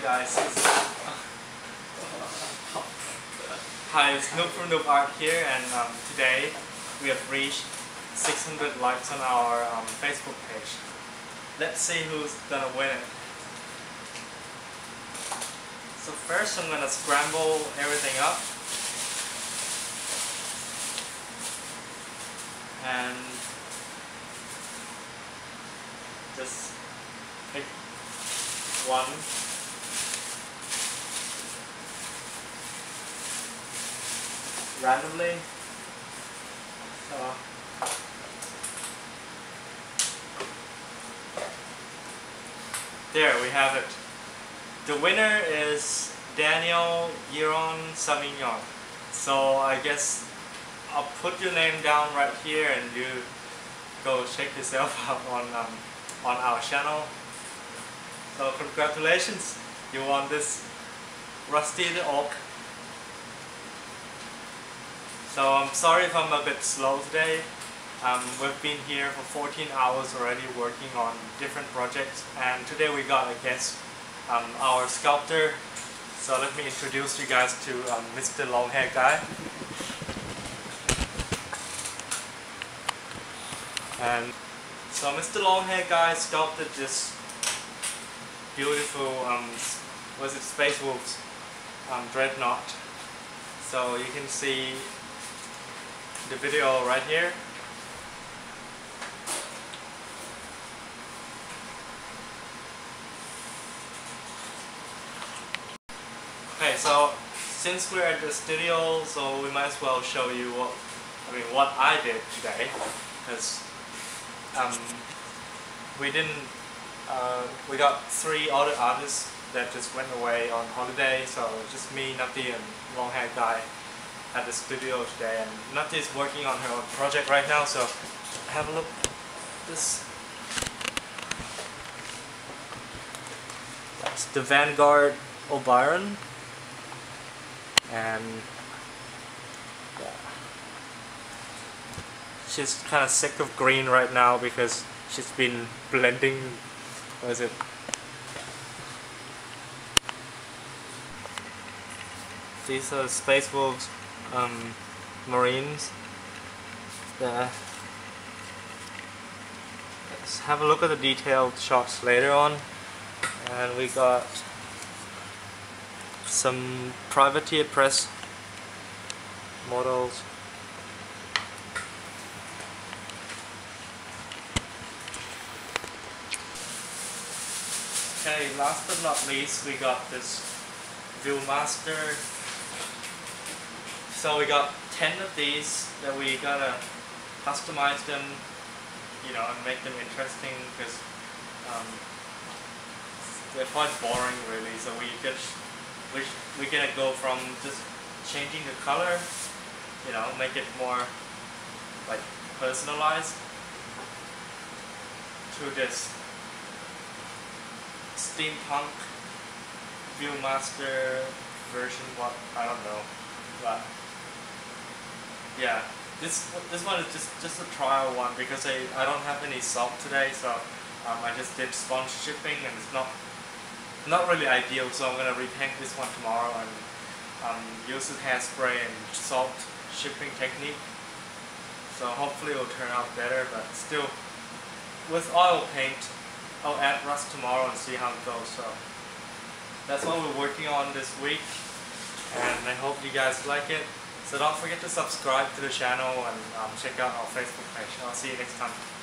Hi guys, hi, it's Noob from Noob Art here, and today we have reached 600 likes on our Facebook page. Let's see who's gonna win it. So first I'm gonna scramble everything up. And just pick one. Randomly. There we have it. The winner is Daniel Giron Savignon. So I guess I'll put your name down right here, and you go check yourself out on our channel. So congratulations, you won this Rusty the Orc. So I'm sorry if I'm a bit slow today. We've been here for 14 hours already working on different projects, and today we got a guest, our sculptor. So let me introduce you guys to Mr. Long Hair Guy. And so Mr. Long Hair Guy sculpted this beautiful, was it Space Wolves, Dreadnought. So you can see the video right here. Okay, so since we're at the studio, so we might as well show you what I did today, because we got three other artists that just went away on holiday, so just me, Nutty, and Long Hair Guy at the studio today, and Nutty is working on her own project right now, so have a look at this. That's the Vanguard Obyron, and yeah, she's kind of sick of green right now because she's been blending, what is it? These are Space Wolves Marines. There. Let's have a look at the detailed shots later on. And we got some Privateer Press models. Okay, last but not least, we got this Viewmaster. So we got 10 of these that we gotta customize them, you know, and make them interesting, because they're quite boring really. So we're gonna go from just changing the color, you know, make it more like personalized, to this steampunk Viewmaster version. What, I don't know, but yeah, this one is just a trial one, because I don't have any salt today, so I just did sponge chipping, and it's not really ideal, so I'm gonna repaint this one tomorrow and use the hairspray and salt chipping technique. So hopefully it'll turn out better, but still with oil paint. I'll add rust tomorrow and see how it goes. So that's what we're working on this week, and I hope you guys like it. So don't forget to subscribe to the channel and check out our Facebook page. I'll see you next time.